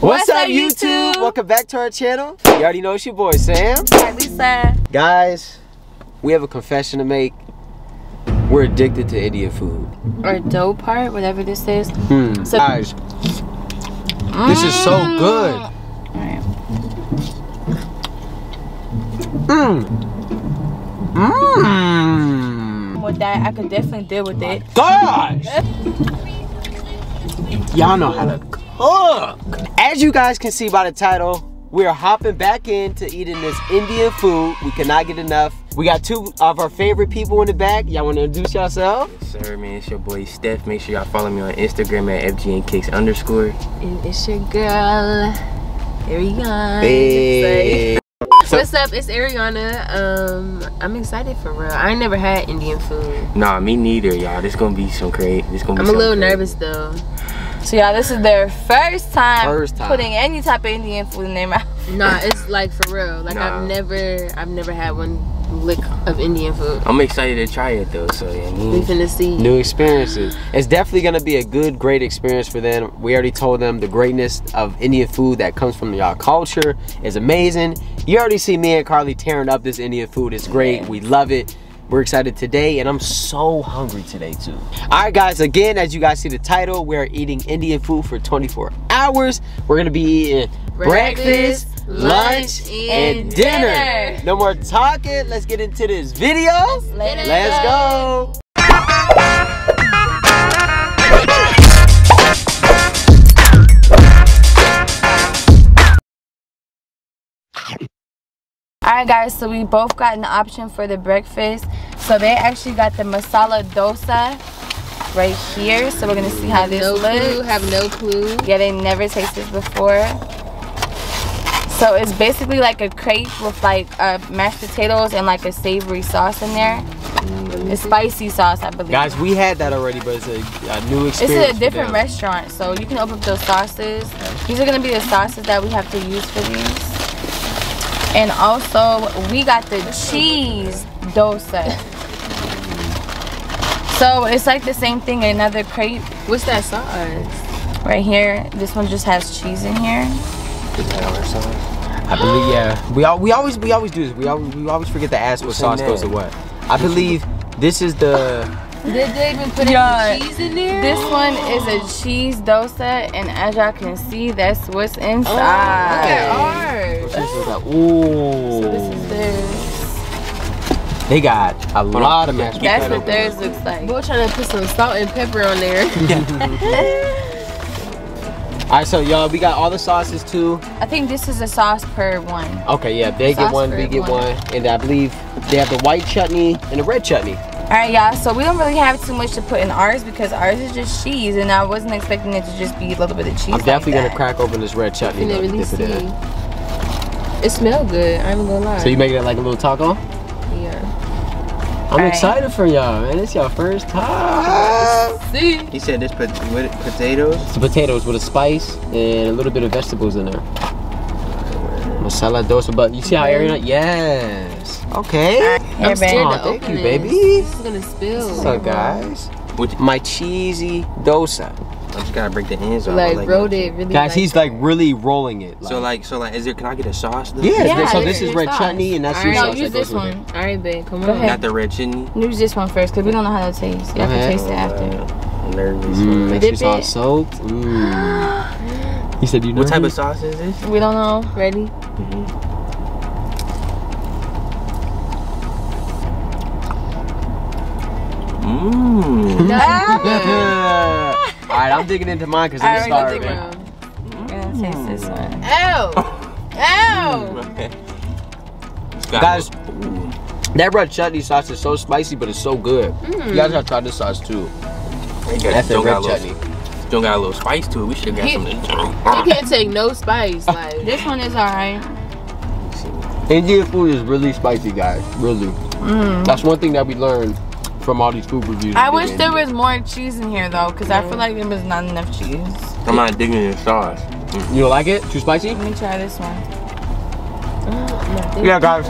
What's up, YouTube? Welcome back to our channel. You already know it's your boy, Sam. Carlisa. Guys, we have a confession to make. We're addicted to Indian food. Or dough part, whatever this is. So guys, this is so good. All right. With that, I could definitely deal with it. Gosh! Y'all know how to cook. As you guys can see by the title, we're hopping back into eating this Indian food. We cannot get enough. We got two of our favorite people in the back. Y'all want to introduce yourself? Yes, sir, man. It's your boy Steph. Make sure y'all follow me on Instagram at FGNKicks_. And it's your girl, Ariana. Hey. What's up? It's Ariana. I'm excited for real. I ain't never had Indian food. Nah, me neither, y'all. This gonna be some great. I'm a little nervous though. So y'all, this is their first time putting any type of Indian food in their mouth. Nah, it's like for real. Like I've never had one lick of Indian food. I'm excited to try it though. So yeah, we finna see new experiences. It's definitely gonna be a great experience for them. We already told them the greatness of Indian food that comes from y'all culture is amazing. You already see me and Carly tearing up this Indian food. It's great. Yeah. We love it. We're excited today, and I'm so hungry today too. All right, guys, again, as you guys see the title, we are eating Indian food for 24 hours. We're gonna be eating breakfast, lunch, and dinner. No more talking, let's get into this video. Let's go. Alright guys, so we both got an option for the breakfast. So they actually got the masala dosa right here. So we're gonna see how this looks. Have no clue. Yeah, they never tasted this before. So it's basically like a crepe with like mashed potatoes and like a savory sauce in there. A spicy sauce, I believe. Guys, we had that already, but it's a new experience. This is a different restaurant, so you can open up those sauces. These are gonna be the sauces that we have to use for these. And also, we got the cheese dosa. So it's like the same thing, another crepe. What's that sauce? Right here. This one just has cheese in here. Is that our sauce? I believe, yeah. We always do this. We always forget to ask what sauce goes to what. I believe this is the... Did they even put any cheese in there? This one is a cheese dosa, and as y'all can see, that's what's inside. Oh, look at ours. Ooh. So this is theirs. They got a lot of mashed potatoes. That's what theirs looks like. We're trying to put some salt and pepper on there. All right, so y'all, we got all the sauces too. I think this is a sauce per one. Okay, yeah, they get one, we get one, and I believe they have the white chutney and the red chutney. All right, y'all, so we don't really have too much to put in ours because ours is just cheese, and I wasn't expecting it to just be a little bit of cheese. I'm definitely going to crack open this red chutney. You can really see. It smells good, I ain't gonna lie. So you making it like a little taco? Yeah. I'm excited for y'all, man. It's y'all first time. See? He said this potatoes. It's potatoes with a spice and a little bit of vegetables in there. Masala dosa, but you see how Ariana? Yes. Okay. I'm scared to open. Thank you, baby. This is gonna spill. What's up, guys? With my cheesy dosa. I just gotta break the ends off. Like rolled it really. Guys, he's like really rolling it. Like. So like, is there? Can I get a sauce? Though? Yeah. So this is red chutney, and that's your sauce. Use this one. All right, babe. Come on. Not the red chutney. Use this one first, cause we don't know how to taste. You have to taste it after. I'm nervous. Make sure it's all soaked. He said, "You know what type of sauce is this?" We don't know. Ready? All right, I'm digging into mine because I'm starving. I'm gonna taste this one. Ow! Guys, that red chutney sauce is so spicy, but it's so good. You guys gotta try this sauce too. That's the red chutney. Still got a little spice to it. We should have got something. You can't take no spice. Like this one is alright. Indian food is really spicy, guys. Really. That's one thing that we learned from all these food reviews. I wish there was more cheese in here though, because I feel like there was not enough cheese. I'm not digging your sauce. You don't like it? Too spicy? Let me try this one. Yeah, guys.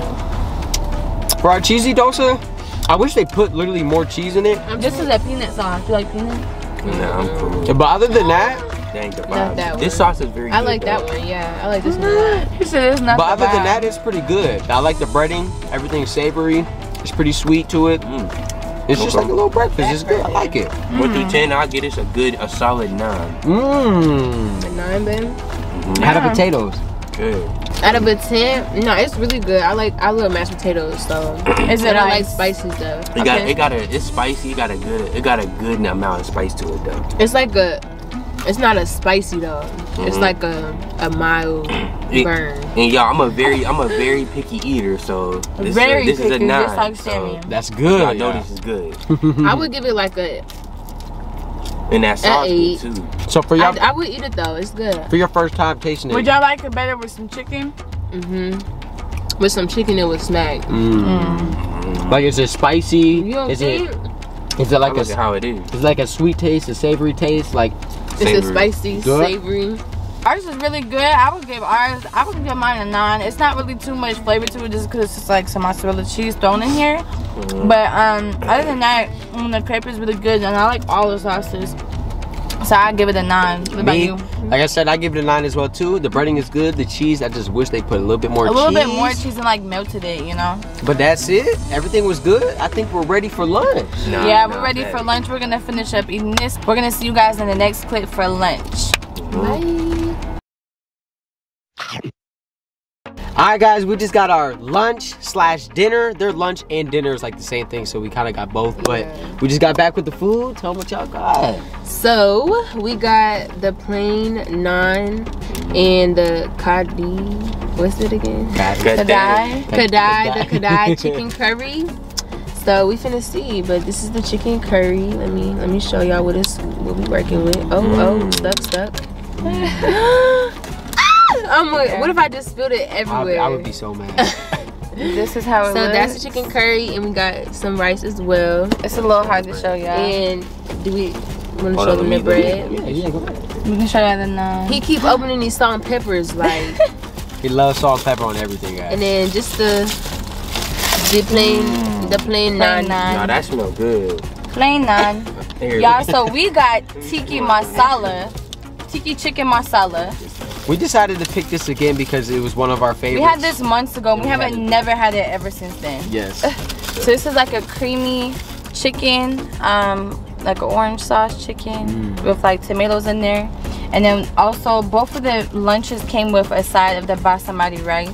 For our cheesy dosa, I wish they put literally more cheese in it. This is a peanut sauce. Do you like peanut? No, I'm cool. But other than that, dang, the vibes. This sauce is very good. I like that one, yeah. I like this one. He said it's not. But other than that, it's pretty good. I like the breading. Everything's savory. It's pretty sweet to it. It's just like a little breakfast. It's good. I like it. 1 through 10, I get it's a good, a solid 9. A 9 then. Out of potatoes. Good. Out of a 10, no, it's really good. I love mashed potatoes, so is it like spicy though? It's spicy. It got a good amount of spice to it though. It's not a spicy though. It's like a mild burn. And y'all, I'm a very picky eater, so this is a 9. Like so that's good. I know this is good. I would give it like a. And that sauce good too. So for y'all, I would eat it though. It's good. For your first time tasting it, would y'all like it better with some chicken? With some chicken, it would smack. Like, is it spicy? Is it like a how it is? It's like a sweet taste, a savory taste, like. It's a spicy, savory. Ours is really good. I would give mine a 9. It's not really too much flavor to it, just because it's just like some mozzarella cheese thrown in here. But other than that, the crepe is really good, and I like all the sauces. So I give it a 9. What about you? Like I said, I give it a 9 as well too. The breading is good. The cheese, I just wish they put a little bit more cheese and like melted it, you know. But that's it. Everything was good. I think we're ready for lunch. We're ready for lunch. We're gonna finish up eating this. We're gonna see you guys in the next clip for lunch. Bye. Alright guys, we just got our lunch/dinner. Their lunch and dinner is like the same thing, so we kind of got both, but we just got back with the food. Tell them what y'all got. So, we got the plain naan and the kadai. What's it again? Kadai chicken curry. So, we finna see, but this is the chicken curry. Let me show y'all what we working with. Stuck. What if I just spilled it everywhere? I would be so mad. This is how it looks. So that's the chicken curry, and we got some rice as well. It's a little hard to show y'all. And do we want to show them the bread? Yeah, go ahead. We can show y'all the naan. He keep opening these salt and peppers, like. He loves salt and pepper on everything, guys. And then just the plain naan. Nah, that smell good. Plain naan. Y'all, so we got tikka masala. Tikka chicken masala. We decided to pick this again because it was one of our favorites. We had this months ago. We haven't never had it ever since then. Yes. So this is like a creamy chicken, like an orange sauce chicken with like tomatoes in there. And then also both of the lunches came with a side of the basmati rice.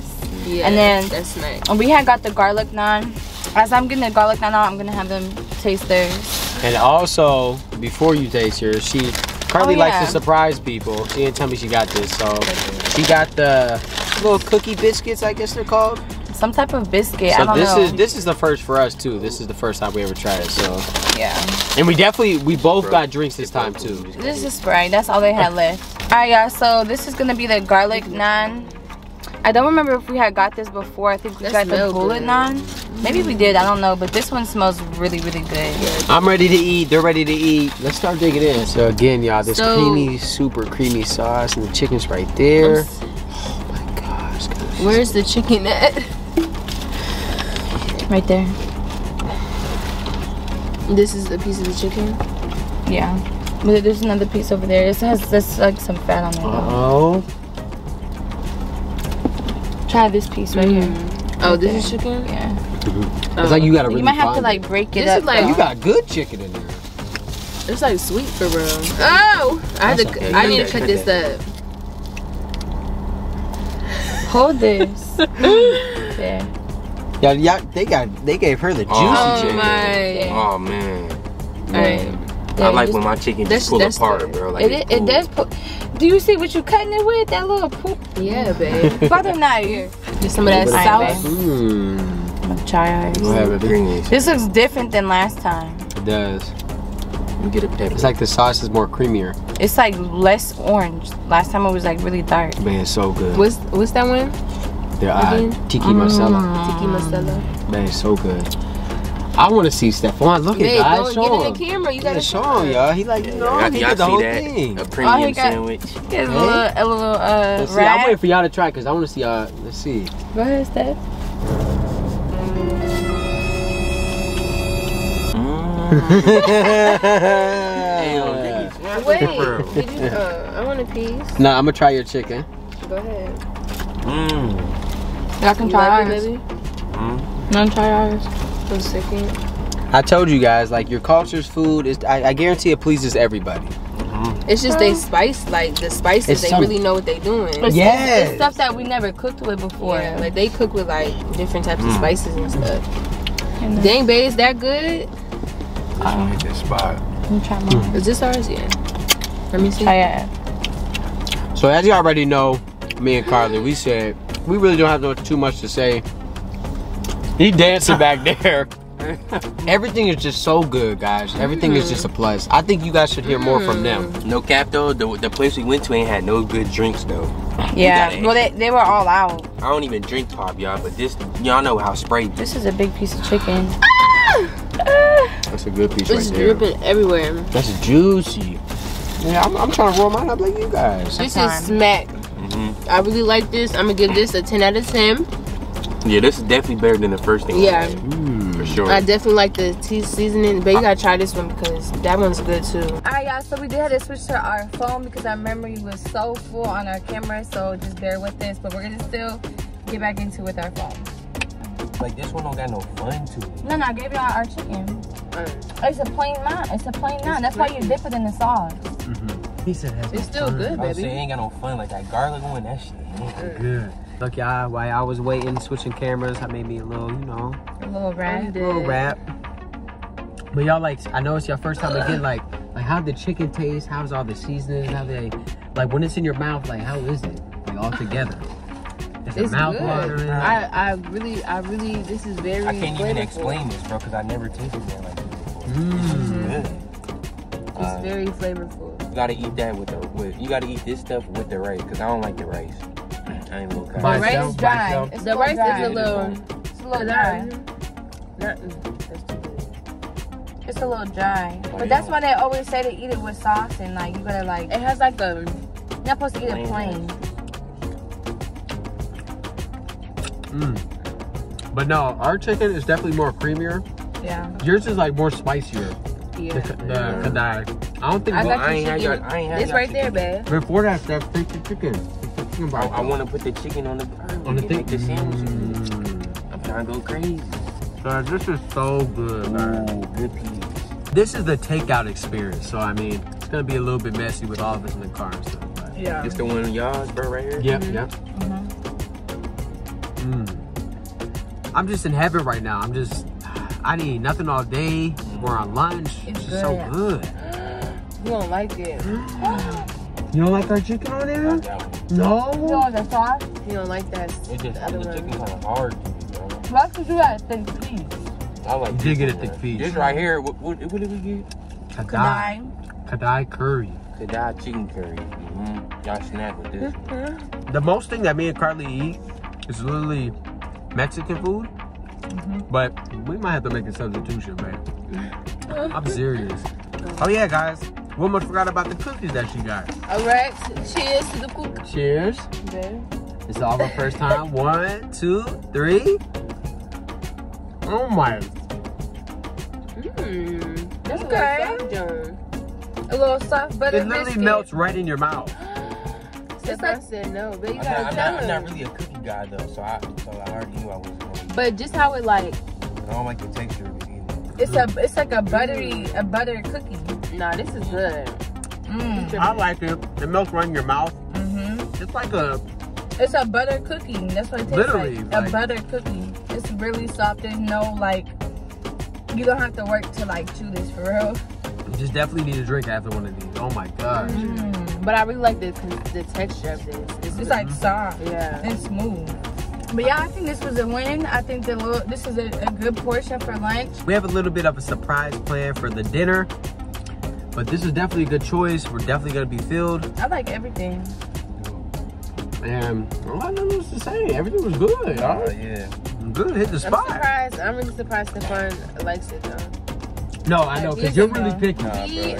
Yeah, and then that's nice. We had got the garlic naan. As I'm getting the garlic naan out, I'm going to have them taste theirs. And also, before you taste yours, Carly likes to surprise people. She didn't tell me she got this, so she got the little cookie biscuits, I guess they're called. Some type of biscuit. So this is the first for us too. This is the first time we ever tried it. So yeah. And we both got drinks this time too. This is Sprite. That's all they had left. All right, y'all. So this is gonna be the garlic naan. I don't remember if we had got this before. I think we got the bullet naan. Maybe we did, I don't know, but this one smells really, really good. I'm ready to eat, they're ready to eat. Let's start digging in. So again, y'all, this creamy, super creamy sauce, and the chicken's right there. Oh my gosh. Where's the chicken at? Right there. This is a piece of the chicken? Yeah. But there's another piece over there. It has this, like some fat on it. Oh. Try this piece right here. Oh, this is chicken? Yeah. It's like you gotta really. You might have to like break it up. Is like, you got good chicken in there. It's like sweet for real. Oh! I need to cut this up. Hold this. Yeah. Yeah, they gave her the juicy chicken. Oh man. Alright. I like when my chicken just pull apart, bro. Like it does pull. Do you see what you cutting it with? That little poop? Yeah, babe. Butter not here. Just some of that sauce. This looks different than last time. It does. You get a pepper. It's like the sauce is more creamier. It's like less orange. Last time it was like really dark. Man, it's so good. What's that one? The tikka masala. Tikka masala. Man, it's so good. I want to see Stephon. Look at guys. Show him. The camera. You gotta show him, y'all. He like, he did the whole thing. A premium sandwich. He has a little see, I'm waiting for y'all to try because I want to see y'all. Let's see. Go ahead, Steph. Damn, that. Wait, did you, I want a piece. Nah, I'm gonna try your chicken. Go ahead. Yeah, I can try ours. Baby? I'm try ours. For a second. I told you guys, like, your culture's food is. I guarantee it pleases everybody. It's just they spice, like the spices, it's they some, really know what they doing. Yeah. It's stuff that we never cooked with before. Yeah, like they cook with like different types of spices and stuff. And dang, babe, is that good? I don't need this spot. I'm trying mine. Is this ours? Yeah. Let me see. So as you already know, me and Carly, we said we really don't have too much to say. He dancing back there. Everything is just so good, guys. Everything is just a plus. I think you guys should hear more from them. No cap though, the place we went to ain't had no good drinks though. Yeah, well they were all out. I don't even drink pop, y'all, but this, y'all know how sprayed this is a big piece of chicken. That's a good piece right there. It's dripping everywhere. That's juicy. Yeah, I'm trying to roll mine up like you guys. This is smack. I really like this. I'm gonna give this a 10 out of 10. Yeah, this is definitely better than the first thing. Yeah. For sure. I definitely like the tea seasoning, but you gotta try this one because that one's good too. All right, y'all, so we did have to switch to our phone because our memory was so full on our camera, so just bear with this, but we're gonna still get back into with our phone. Like this one don't got no fun to it. No, I gave y'all our chicken. It's a plain naan, That's why you dip it in the sauce. He said it has it's still fun. Good, baby. I was saying, ain't got no fun, like that garlic one, that shit ain't good. Look, y'all, while I was waiting, switching cameras, I made me a little, you know. A little rap. A little rap. But y'all, like, I know it's your first time again, like how'd the chicken taste? How's all the seasonings? How they, like, when it's in your mouth, like, how is it? Like, all together. Is it's mouth watering? I really, this is very I can't even explain this, bro, because I never tasted that like this before. It's good. It's very flavorful. You gotta eat that with the, you gotta eat this stuff with the rice, because I don't like the rice. The rice is dry. The rice is a little, dry. It's a little dry. But that's why they always say to eat it with sauce and like you gotta like. It has like a. You're not supposed to eat it plain. But no, our chicken is definitely more creamier. Yeah. Yours is like more spicier. Yeah. The kadai. I don't think. I ain't had it's right there, babe. Before that, take the chicken. I want to put the chicken on the thing. The sandwich. I'm trying to go crazy. Guys, this is so good. Good piece. This is the takeout experience, so I mean, it's gonna be a little bit messy with all of us in the car and stuff. But yeah, it's the one y'all bro right here. Yep, yep. I'm just in heaven right now. I'm just, I didn't eat nothing all day. We're on lunch. It's just so good. You don't like it. You don't like our chicken on there? No. You don't like that sauce? You don't like that. It just, the chicken kind of hard to me, bro. Why could you have thick feet? I like digging at thick feet. This right here, what did we get? Kadai. Kadai curry. Kadai chicken curry. Y'all snack with this. The most thing that me and Carly eat is literally Mexican food, but we might have to make a substitution, man. I'm serious. Oh yeah, guys. We almost forgot about the cookies that she got. All right, cheers to the cookies. Cheers. Okay. It's all the first time. 1, 2, 3. Oh my. That's good. A little soft butter. It literally melts right in your mouth. It's like, I said no, but you gotta tell I'm not really a cookie guy though, so I already knew I wasn't going to eat. But just how it like. I don't like the texture of it either. It's like a buttery, a buttered cookie. Nah, this is good. I like it. The milk run your mouth. It's like a... It's a butter cookie. That's what it tastes like. A butter cookie. It's really soft. There's no, like... You don't have to work to, like, chew this, for real. You just definitely need a drink after one of these. Oh, my gosh. But I really like the texture of this. It's just, like, soft. Yeah. And smooth. But yeah, I think this was a win. I think this is a good portion for lunch. We have a little bit of a surprise plan for the dinner. But this is definitely a good choice. We're definitely gonna be filled. I like everything. And I don't know what else to say. Everything was good. Oh yeah. Good, hit the spot. I'm really surprised Stefan likes it though. No, I know, cause you're really picky. He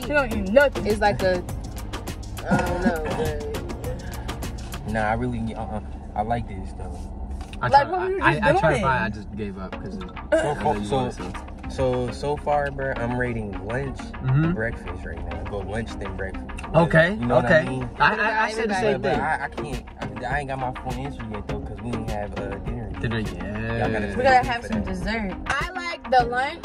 don't eat nothing. It's like a, I don't know. Nah, I really, I like this though. I tried mine, I just gave up. Cause So far, bro, I'm rating lunch, breakfast right now. But lunch then breakfast. Okay. You know what I mean? I said the same thing. I can't. I ain't got my full answer yet though, cause we didn't have dinner yet. Yeah. We gotta have some dessert. I like the lunch.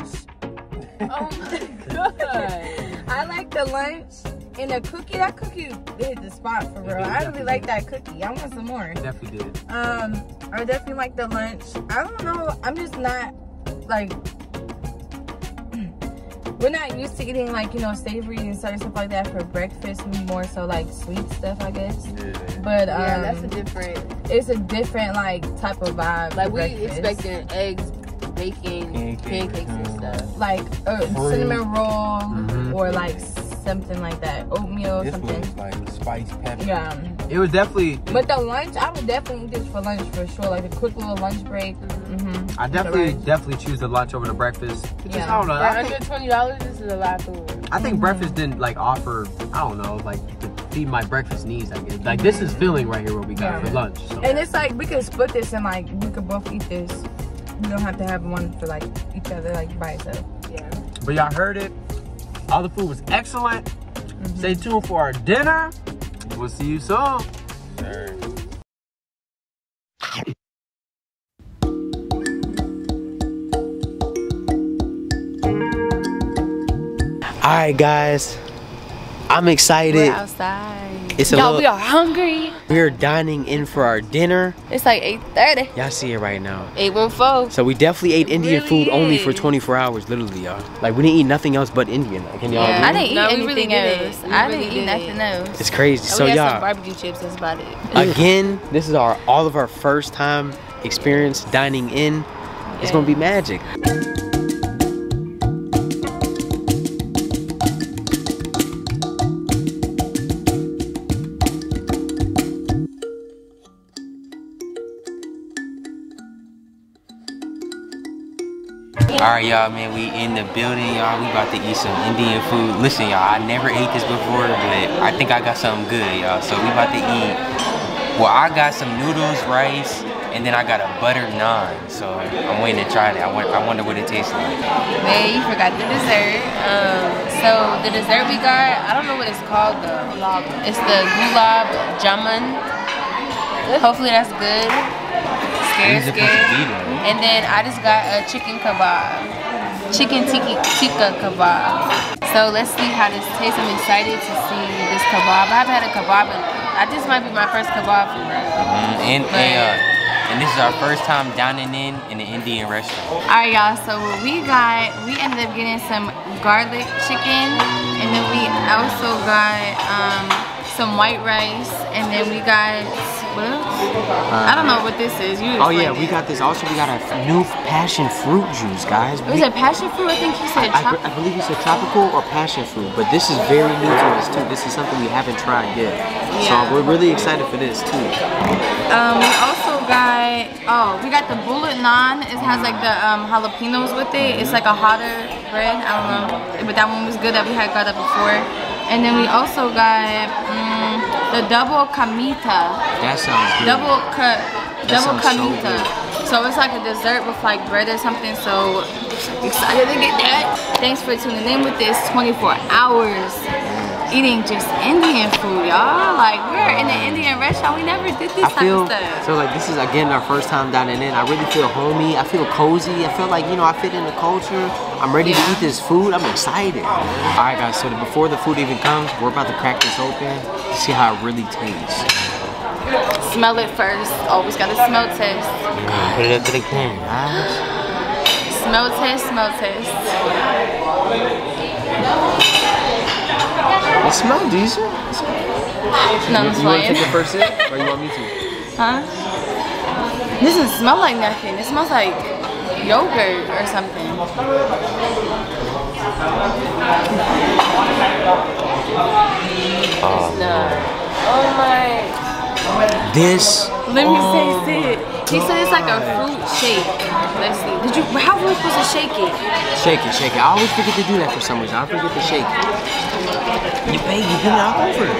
Oh my god. I like the lunch. And the cookie, that cookie did the spot for real. I really like that cookie. I want some more. It definitely did. I definitely like the lunch. I don't know. I'm just not like. We're not used to eating like, you know, savory and stuff like that for breakfast. More so like sweet stuff, I guess. Yeah. But yeah, that's a different. It's a different like type of vibe. Like we expecting eggs, bacon, pancakes and stuff. Like cinnamon roll or like. Something like that, oatmeal, this something. This like spice, pepper. Yeah. It was definitely. But the lunch, I would definitely eat this for lunch for sure. Like a quick little lunch break. I definitely choose the lunch over the breakfast. Yeah. I don't know. $120, this is a lot of food. I think breakfast didn't like offer. I don't know, like to feed my breakfast needs. I guess like this is filling right here what we got for lunch. So. And it's like we could split this and like we could both eat this. We don't have to have one for like each other like by itself. Yeah. But y'all heard it. All the food was excellent. Stay tuned for our dinner. We'll see you soon. All right, guys. I'm excited. We're outside. Y'all, we are hungry. We're dining in for our dinner. It's like 8:30. Y'all see it right now. 8:14. So we definitely ate Indian food only for 24 hours, literally, y'all. Like we didn't eat nothing else but Indian. Like, can y'all agree? I didn't eat anything else. I didn't eat nothing else. It's crazy. So y'all. We had some barbecue chips. That's about it. Again, this is all of our first time experience dining in. Yeah. It's gonna be magic. Alright y'all, man, we in the building, y'all. We about to eat some Indian food. Listen, y'all, I never ate this before, but I think I got something good, y'all. So we about to eat, well, I got some noodles, rice, and then I got a butter naan. So I'm waiting to try that. I wonder what it tastes like. Man, you forgot the dessert. So the dessert we got, I don't know what it's called though. It's the gulab jamun. Hopefully that's good. And then I just got a chicken kebab. Chicken tikka kebab. So let's see how this tastes. I'm excited to see this kebab. I haven't had a kebab in, this might be my first kebab food. And this is our first time dining in an Indian restaurant. Alright y'all, so what we ended up getting some garlic chicken. And then we also got some white rice. And then we got... What else? I don't know what this is. Oh yeah, we got this. Also, we got a new passion fruit juice, guys. It was a passion fruit? I think you said tropical. I believe you said tropical or passion fruit, but this is very new to us too. This is something we haven't tried yet. Yeah. So we're really excited for this too. We also got, we got the bullet naan. It has like the jalapenos with it. It's like a hotter bread. I don't know, but that one was good that we had got that before. And then we also got the double kamita. That sounds good. Double kamita. So it's like a dessert with like bread or something. So excited to get that. Thanks for tuning in with this 24 hours eating just Indian food, y'all. Like we're in an Indian restaurant. We never did this type of stuff. So like this is again our first time dining in. I really feel homey. I feel cozy. I feel like, you know, I fit in the culture. I'm ready to eat this food. I'm excited. All right, guys. So before the food even comes, we're about to crack this open to see how it really tastes. Smell it first. Always gotta smell test. Put it up to the camera, guys. Smell test. Smell test. It smells decent. No, I'm want to take the first sip, or you want me to? Huh? This doesn't smell like nothing. It smells like yogurt or something. Let me taste it. He said it's like a fruit shake. Let's see. How were we supposed to shake it? Shake it, shake it. I always forget to do that for some reason. I forget to shake it. You baby, you put it all over it.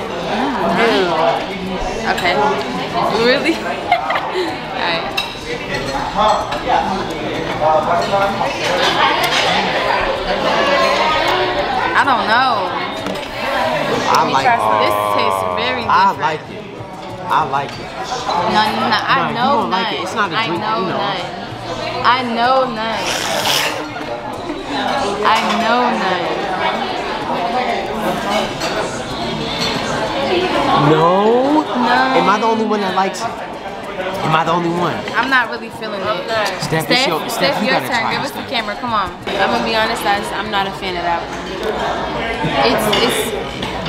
Okay. Really? Alright. I don't know. I like it. This tastes very different. I like it. I like it. No, no, no. I know none. Like it. It's not a drink. I know none. I know none. I know none. No? No. Am I the only one that likes it? Am I the only one? I'm not really feeling it. Steph, Steph, your turn. Give us the camera. Come on. I'm gonna be honest, I'm not a fan of that one. It's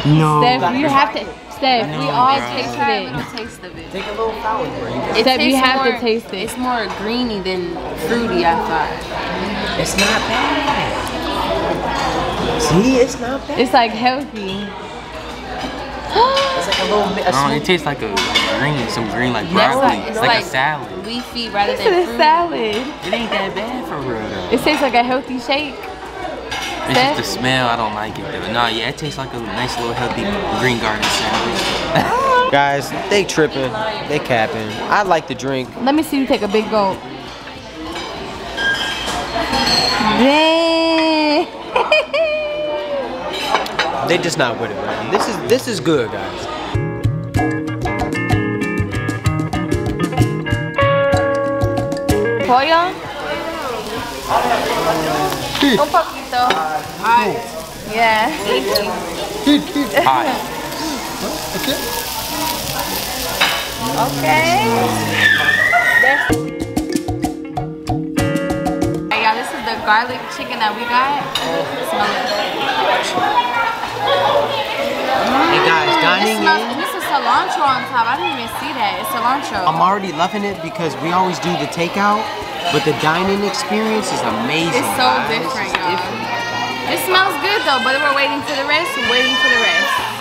no. Steph, you have to. Steph, we all tasted it. Taste of it. Take a little power break. Steph, you have to taste it. It's more greeny than fruity, I thought. It's not bad. See, it's not bad. It's like healthy. It's like a little bit of it tastes like a green, some green like broccoli. It's like a salad. Leafy rather than fruit. It's a salad. It ain't that bad for real. It tastes like a healthy shake. It's just the smell, I don't like it though. Nah, yeah, it tastes like a nice little healthy green garden salad. Guys, they tripping, they capping. I like the drink. Let me see you take a big gulp. They just not with it, man. This is good, guys. Pollo? Hot. Yeah. Hot. That's it. Okay. Hey y'all, this is the garlic chicken that we got. Smell it. Hey guys, dining in. This is cilantro on top. I didn't even see that. It's cilantro. I'm already loving it because we always do the takeout. But the dining experience is amazing. It's so different, y'all. It smells good though, but we're waiting for the rest.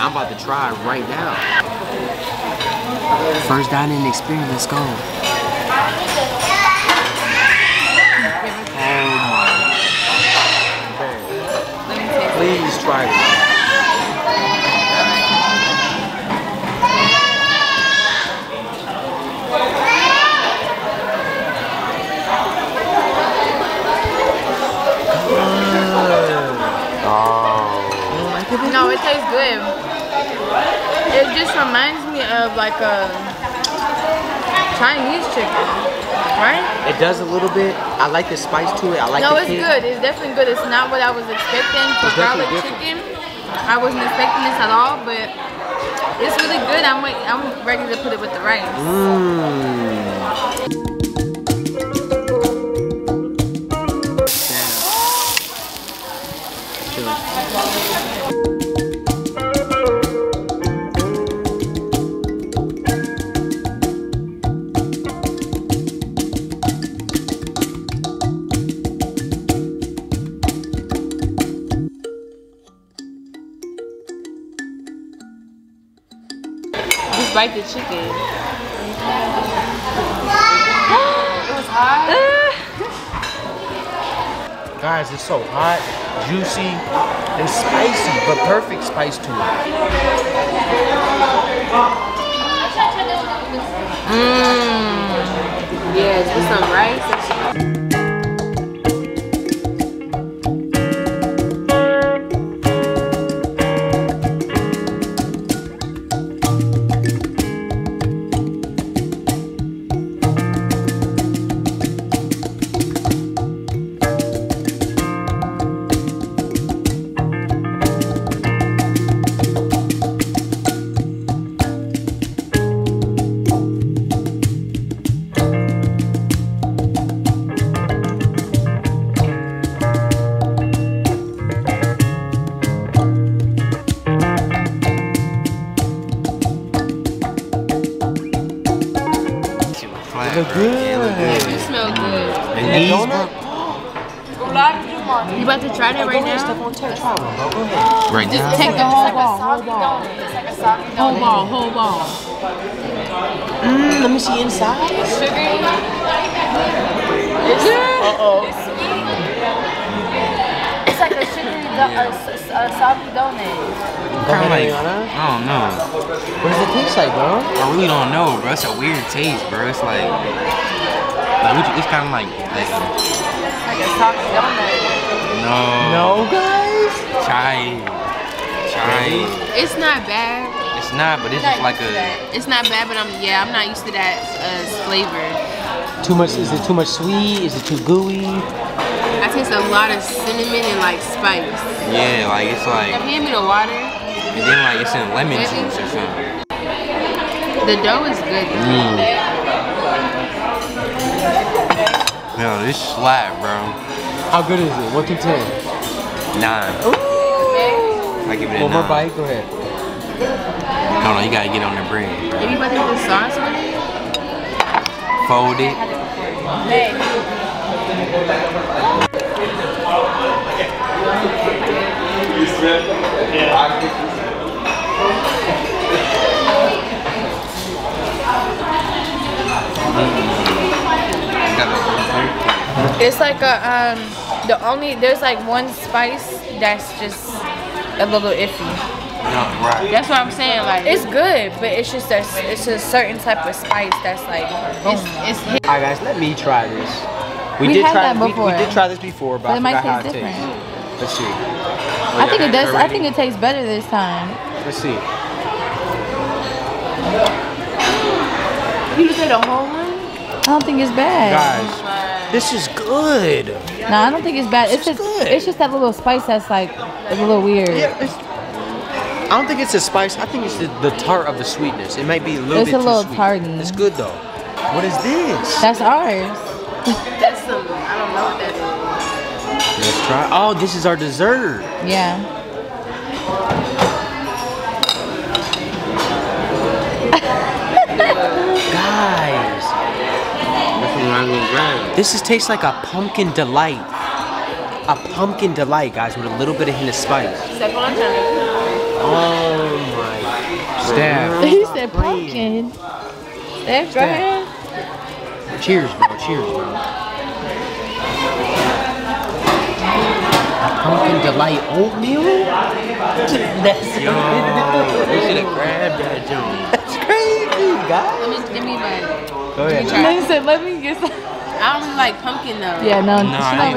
I'm about to try it right now. First dining experience, let's go. Oh my. Please try it. No, it tastes good. It just reminds me of like a Chinese chicken, right? It does a little bit. I like the spice to it. I like the kick. No, it's good. It's definitely good. It's not what I was expecting for garlic chicken. I wasn't expecting this at all, but it's really good. I'm ready to put it with the rice. Mm. Bite the chicken. It was hot. Guys, it's so hot, juicy, and spicy, but perfect spice to it. Mmm. Yeah, it's with some rice and chicken. You about to try that right now? Right now? Just take the whole ball. Whole ball. Whole ball. Whole ball. Mmm. Let me see inside. It's sugary. It's sweet. It's like a sugary soggy donut. Kind of like, I don't know. What does it taste like, bro? I really don't know, bro. It's a weird taste, bro. It's like, it's kind of like a soggy donut. No. No, guys? Chai. Chai. It's not bad. It's not, but it's just like a... It's not bad, but I'm not used to that flavor. Too much, is it too much sweet? Is it too gooey? I taste a lot of cinnamon and like spice. Yeah, like it's like... Hand me the water. And then like it's in lemon juice or something. The dough is good. Yo, this slap, bro. How good is it? What to 10? 9. Ooh. I give it a 9. One more bite, go ahead. No, you gotta get on the bread. Maybe about to put the sauce on it. Fold it. It's like a there's like one spice that's just a little iffy. That's what I'm saying. Like it's good, but it's just a certain type of spice that's like it's. All right, guys, let me try this. We did try this before, but I forgot how it tastes. Let's see. I think it does. I think it tastes better this time. Let's see. You said a whole one. I don't think it's bad. Guys, this is good. No, I don't think it's bad. It's just good. It's just that little spice that's like a little weird. Yeah, I don't think it's a spice. I think it's the tart of the sweetness. It might be a little bit too sweet. It's a little tartan. It's good though. What is this? That's ours. That's some. I don't know what that is. Let's try. Oh, this is our dessert. Yeah. This tastes like a pumpkin delight. A pumpkin delight, guys, with a little bit of hint of spice. Step on time. Oh my god. He said pumpkin. Steph, go ahead. Cheers, bro. Cheers, bro. A pumpkin delight oatmeal? That's yo, we should have grabbed that joint. That's crazy, guys. Give me my. Go ahead. Let me get some. I don't really like pumpkin though. Yeah, no. I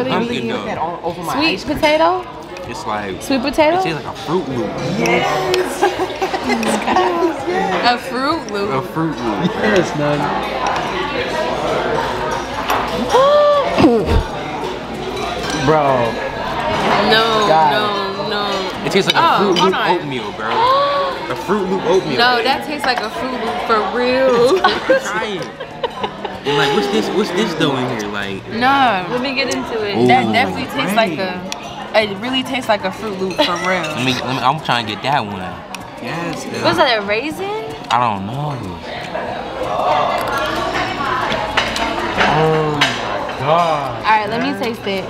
don't really like that all over my sweet potato? It's like... Sweet potato? It tastes like a Fruit Loop. Yes! A Fruit Loop? A Fruit Loop. Yes, none. Bro. No, God. No. It tastes like a Fruit Loop oatmeal, bro. A Fruit Loop oatmeal. No, that tastes like a Fruit Loop for real. Try it. And like, what's this dough in here? Like, no, let me get into it. Ooh, that definitely tastes like it really tastes like a Fruit Loop for real. I'm trying to get that one. Yes. Was that a raisin? I don't know. Oh my god. All right, let me taste it.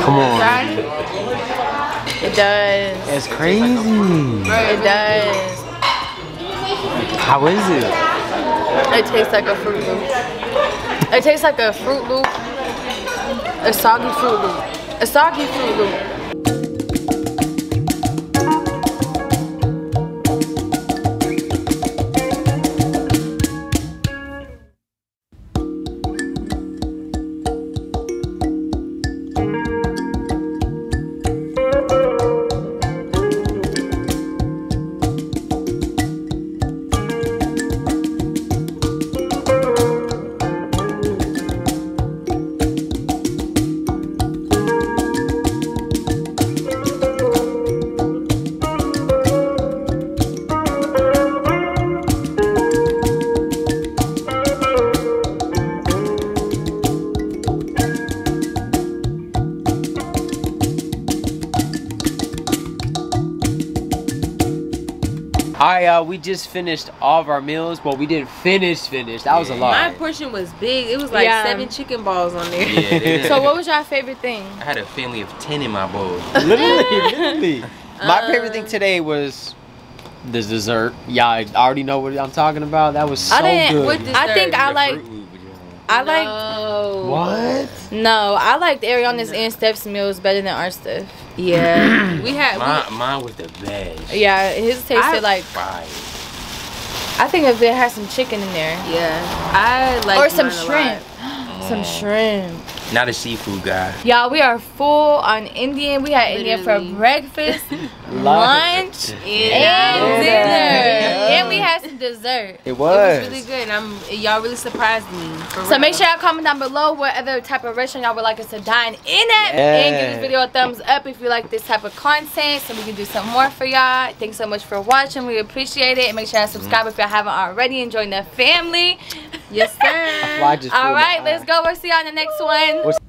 Come on. It does. It's crazy. It does. How is it? It tastes like a Fruit Loop. It tastes like a Fruit Loop. A soggy Fruit Loop. A soggy Fruit Loop. Alright, we just finished all of our meals. Well, we didn't finish. That was a lot. My portion was big. It was like 7 chicken balls on there. Yeah, so what was your favorite thing? I had a family of 10 in my bowl. Literally. My favorite thing today was this dessert. Y'all already know what I'm talking about. That was so good. What dessert? I think I liked Ariana's and Steph's meals better than our stuff. Yeah, we had mine was the best. Yeah, his tasted like fire. I think if it had some chicken in there. Yeah, I like or some shrimp. some shrimp. Not a seafood guy. Y'all, we are full on Indian. We had Indian for breakfast, lunch, and dinner. And we had some dessert. It was really good, and y'all really surprised me. So make sure y'all comment down below what other type of restaurant y'all would like us to dine in at. And give this video a thumbs up if you like this type of content, so we can do some more for y'all. Thanks so much for watching. We appreciate it. And make sure y'all subscribe if y'all haven't already. And join the family. Yes, sir. All right, let's go. We'll see y'all in the next one.